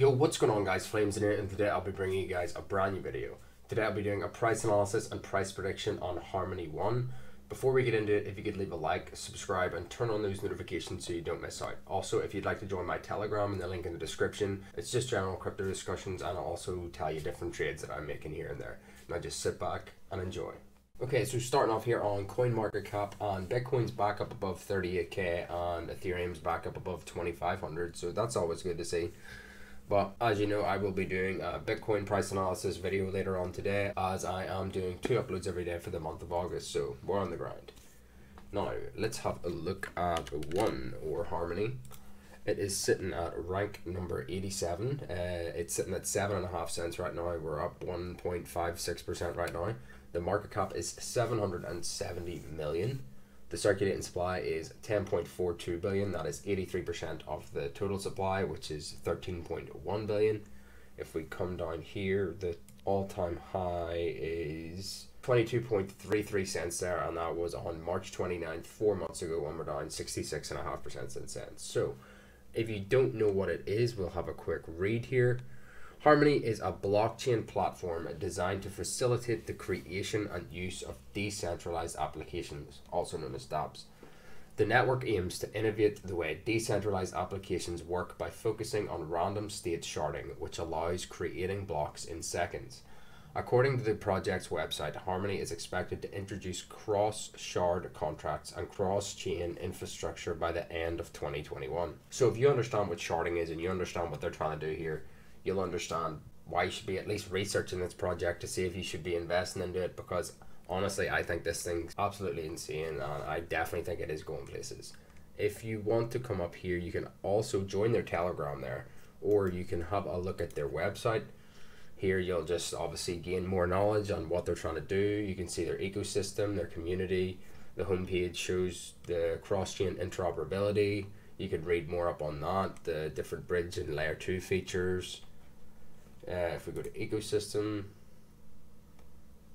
Yo, what's going on guys, Flames in here, and today I'll be bringing you guys a brand new video. Today I'll be doing a price analysis and price prediction on Harmony One. Before we get into it, if you could leave a like, subscribe, and turn on those notifications so you don't miss out. Also, if you'd like to join my Telegram, and the link in the description, it's just general crypto discussions, and I'll also tell you different trades that I'm making here and there. Now just sit back and enjoy. Okay, so starting off here on CoinMarketCap, and Bitcoin's back up above 38k, and Ethereum's back up above 2,500, so that's always good to see. But as you know, I will be doing a Bitcoin price analysis video later on today, as I am doing 2 uploads every day for the month of August, so we're on the grind. Now, let's have a look at One, or Harmony. It is sitting at rank number 87. It's sitting at 7.5 cents right now. We're up 1.56% right now. The market cap is 770 million. The circulating supply is 10.42 billion, that is 83% of the total supply, which is 13.1 billion. If we come down here, the all-time high is 22.33 cents there, and that was on March 29th, 4 months ago, when we're down 66.5% since then. So, if you don't know what it is, we'll have a quick read here. Harmony is a blockchain platform designed to facilitate the creation and use of decentralized applications, also known as DApps. The network aims to innovate the way decentralized applications work by focusing on random state sharding, which allows creating blocks in seconds. According to the project's website, Harmony is expected to introduce cross-shard contracts and cross-chain infrastructure by the end of 2021. So if you understand what sharding is and you understand what they're trying to do here, you'll understand why you should be at least researching this project to see if you should be investing into it, because honestly I think this thing's absolutely insane and I definitely think it is going places. If you want to come up here, you can also join their Telegram there, or you can have a look at their website. Here you'll just obviously gain more knowledge on what they're trying to do. You can see their ecosystem, their community. The homepage shows the cross-chain interoperability. You could read more up on that, the different bridge and layer 2 features. If we go to ecosystem,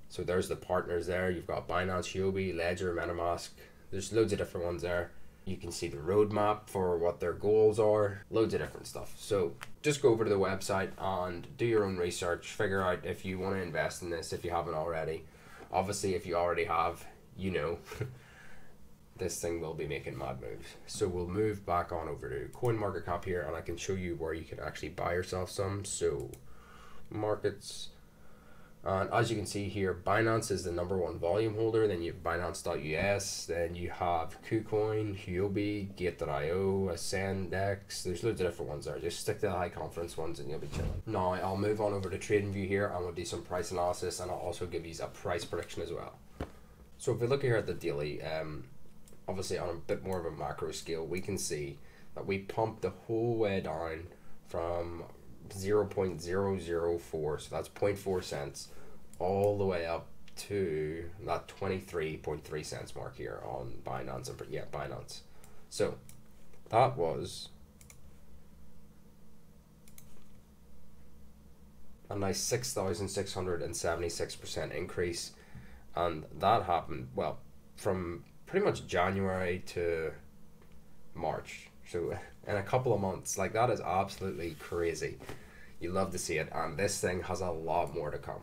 so there's the partners there. You've got Binance, Huobi, Ledger, Metamask. There's loads of different ones there. You can see the roadmap for what their goals are, loads of different stuff. So just go over to the website and do your own research, figure out if you want to invest in this if you haven't already. Obviously if you already have, you know, this thing will be making mad moves. So we'll move back on over to CoinMarketCap here, and I can show you where you can actually buy yourself some. So markets, and as you can see here, Binance is the #1 volume holder. Then you have Binance.us, then you have Kucoin, Huobi, Gate.io, Ascendex. There's loads of different ones there. Just stick to the high confidence ones and you'll be chilling. Now I'll move on over to TradingView here and we'll do some price analysis, and I'll also give you a price prediction as well. So if we look here at the daily, obviously on a bit more of a macro scale, we can see that we pumped the whole way down from 0.004, so that's 0.4 cents, all the way up to that 23.3 cents mark here on Binance. Yeah, Binance. So that was a nice 6,676% increase, and that happened, well, from pretty much January to March. So in a couple of months, like, that is absolutely crazy. You love to see it, and this thing has a lot more to come.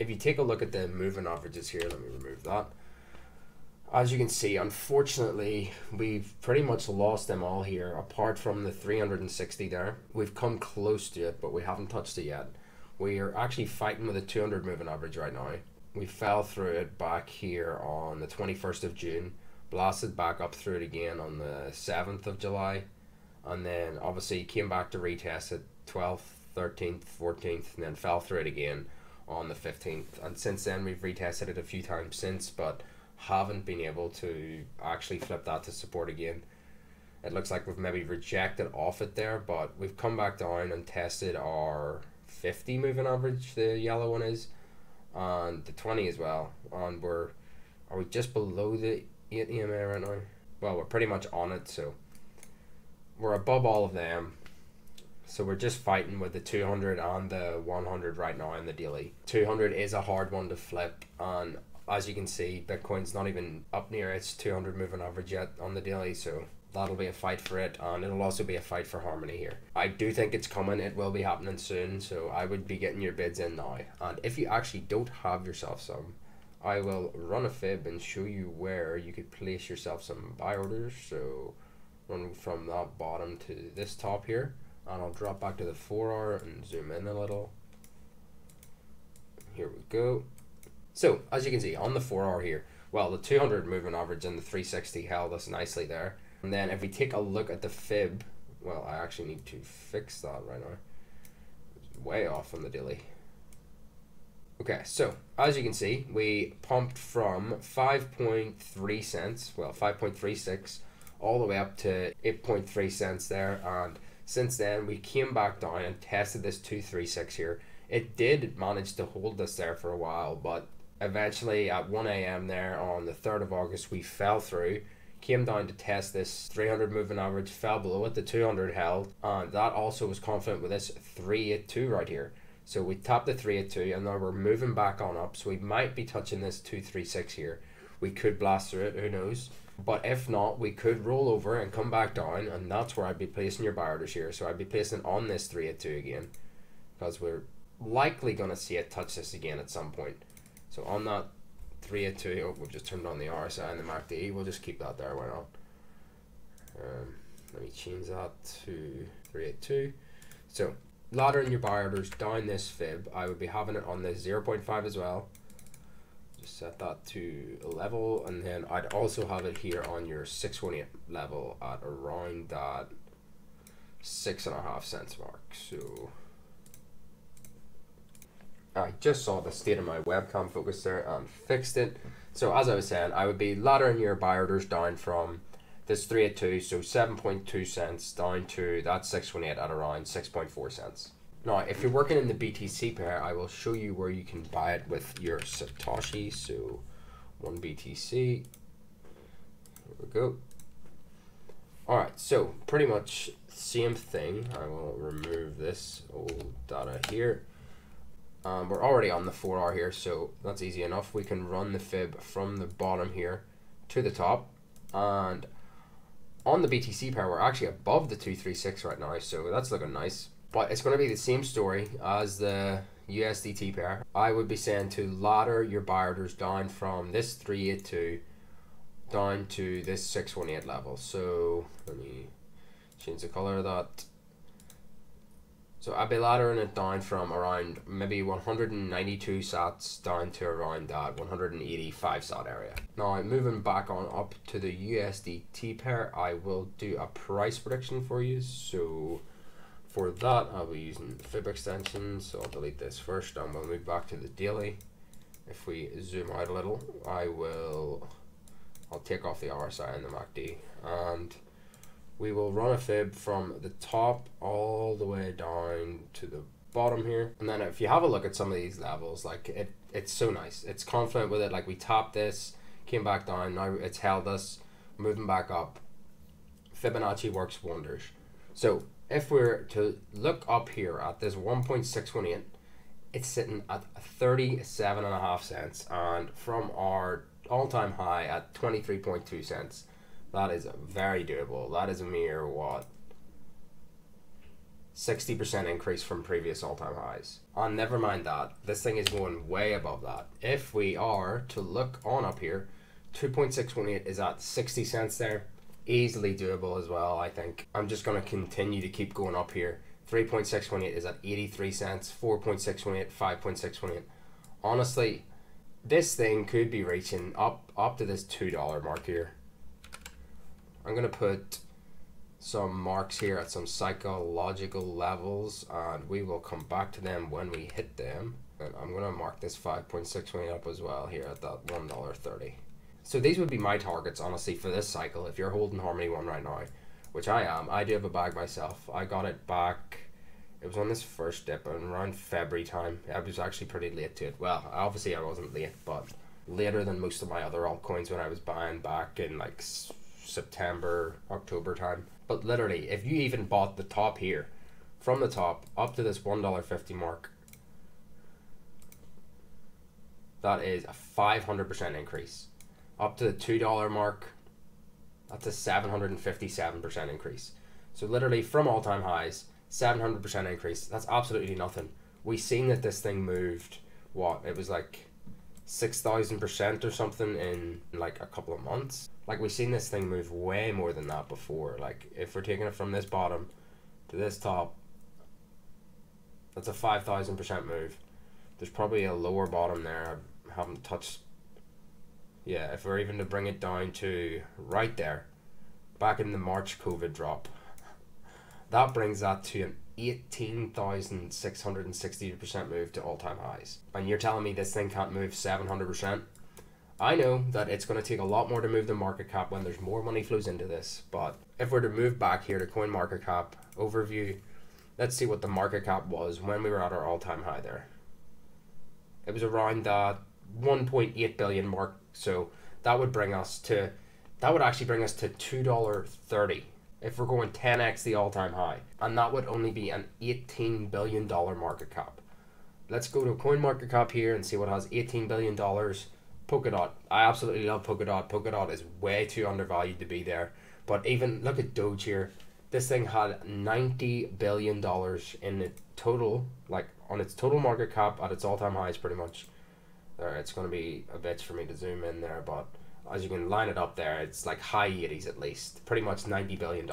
If you take a look at the moving averages here, let me remove that. As you can see, unfortunately, we've pretty much lost them all here, apart from the 360 there. We've come close to it, but we haven't touched it yet. We are actually fighting with a 200 moving average right now. We fell through it back here on the 21st of June, blasted back up through it again on the 7th of July, and then obviously came back to retest it 12th, 13th, 14th, and then fell through it again on the 15th. And since then we've retested it a few times since, but haven't been able to actually flip that to support again. It looks like we've maybe rejected off it there, but we've come back down and tested our 50 moving average, the yellow one is, and the 20 as well, and are we just below the 8 EMA right now? Well, we're pretty much on it, so we're above all of them. So we're just fighting with the 200 and the 100 right now in the daily. 200 is a hard one to flip, and as you can see, Bitcoin's not even up near its 200 moving average yet on the daily, so that'll be a fight for it, and it'll also be a fight for Harmony here. I do think it's coming, it will be happening soon, so I would be getting your bids in now. And if you actually don't have yourself some, I will run a fib and show you where you could place yourself some buy orders. So run from that bottom to this top here, and I'll drop back to the 4 hour and zoom in a little. Here we go. So as you can see on the 4 hour here, well, the 200 moving average and the 360 held us nicely there. And then if we take a look at the fib, well, I actually need to fix that right now. It's way off on the daily. Okay, so as you can see, we pumped from 5.3 cents, well, 5.36, all the way up to 8.3 cents there. And since then, we came back down and tested this 236 here. It did manage to hold us there for a while, but eventually at 1 AM there on the 3rd of August, we fell through, came down to test this 300 moving average, fell below it, the 200 held, and that also was confident with this 382 right here. So we tapped the 382 and now we're moving back on up, so we might be touching this 236 here. We could blast through it, who knows, but if not, we could roll over and come back down, and that's where I'd be placing your buy orders here. So I'd be placing on this 382 again, because we're likely going to see it touch this again at some point. So on that 382, oh, we've just turned on the RSI and the MACD, we'll just keep that there, why not. Let me change that to 382. So laddering your buy orders down this fib, I would be having it on the 0.5 as well, just set that to a level, and then I'd also have it here on your 618 level at around that 6.5 cents mark. So I just saw the state of my webcam focus there and fixed it. So as I was saying, I would be laddering your buy orders down from this 382, so 7.2 cents down to that 618 at around 6.4 cents. Now, if you're working in the BTC pair, I will show you where you can buy it with your Satoshi. So one BTC, here we go. All right, so pretty much same thing. I will remove this old data here. We're already on the 4 hour here, so that's easy enough. We can run the fib from the bottom here to the top, and on the BTC pair, we're actually above the 236 right now, so that's looking nice. But it's going to be the same story as the USDT pair. I would be saying to ladder your buy orders down from this 382 down to this 618 level. So let me change the color of that. So I'd be laddering it down from around maybe 192 sats down to around that 185 sat area. Now moving back on up to the USDT pair, I will do a price prediction for you. So for that, I'll be using the fib extension. So I'll delete this first and we'll move back to the daily. If we zoom out a little, I'll take off the RSI and the MACD, and we will run a fib from the top all the way down to the bottom here. And then if you have a look at some of these levels, like it's so nice. It's confident with it. Like we tapped this, came back down, now it's held us, moving back up. Fibonacci works wonders. So if we're to look up here at this 1.618, it's sitting at 37.5 cents, and from our all-time high at 23.2 cents. That is very doable. That is a mere, what, 60% increase from previous all-time highs. And never mind that, this thing is going way above that. If we are to look on up here, 2.618 is at 60 cents there. Easily doable as well, I think. I'm just going to continue to keep going up here. 3.618 is at 83 cents, 4.618, 5.618. Honestly, this thing could be reaching up to this $2 mark here. I'm going to put some marks here at some psychological levels, and we will come back to them when we hit them. And I'm going to mark this 5.6 up as well here at that $1.30. So these would be my targets, honestly, for this cycle. If you're holding Harmony One right now, which I am, I do have a bag myself. I got it back, it was on this first dip and around February time. I was actually pretty late to it. Well, obviously I wasn't late, but later than most of my other altcoins when I was buying back in like September, October time. But literally, if you even bought the top here, from the top up to this $1.50 mark, that is a 500% increase. Up to the $2 mark, That's a 757% increase. So literally from all-time highs, 700% increase. That's absolutely nothing. We've seen that this thing moved, what, it was like 6,000% or something in like a couple of months. Like we've seen this thing move way more than that before. Like if we're taking it from this bottom to this top, that's a 5,000% move. There's probably a lower bottom there I haven't touched. Yeah, if we're even to bring it down to right there, back in the March COVID drop, that brings that to an 18,660% move to all-time highs. And you're telling me this thing can't move 700%? I know that it's going to take a lot more to move the market cap when there's more money flows into this, but if we're to move back here to CoinMarketCap overview, let's see what the market cap was when we were at our all-time high there. It was around that 1.8 billion mark, so that would bring us to, that would actually bring us to $2.30. if we're going 10x the all-time high, and that would only be an $18 billion market cap. Let's go to CoinMarketCap here and see what has $18 billion. Polkadot. I absolutely love Polkadot. Polkadot is way too undervalued to be there. But even look at Doge here. This thing had $90 billion in it total, like on its total market cap at its all-time highs pretty much. There, it's going to be a bit for me to zoom in there, but as you can line it up there, it's like high 80s at least, pretty much $90 billion.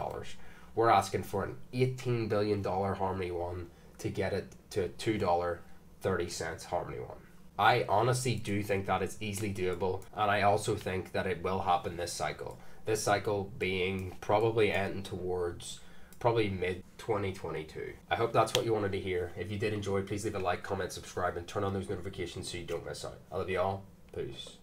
We're asking for an $18 billion Harmony One to get it to $2.30 Harmony One. I honestly do think that it's easily doable, and I also think that it will happen this cycle. This cycle being probably ending towards probably mid-2022. I hope that's what you wanted to hear. If you did enjoy, please leave a like, comment, subscribe, and turn on those notifications so you don't miss out. I love you all. Peace.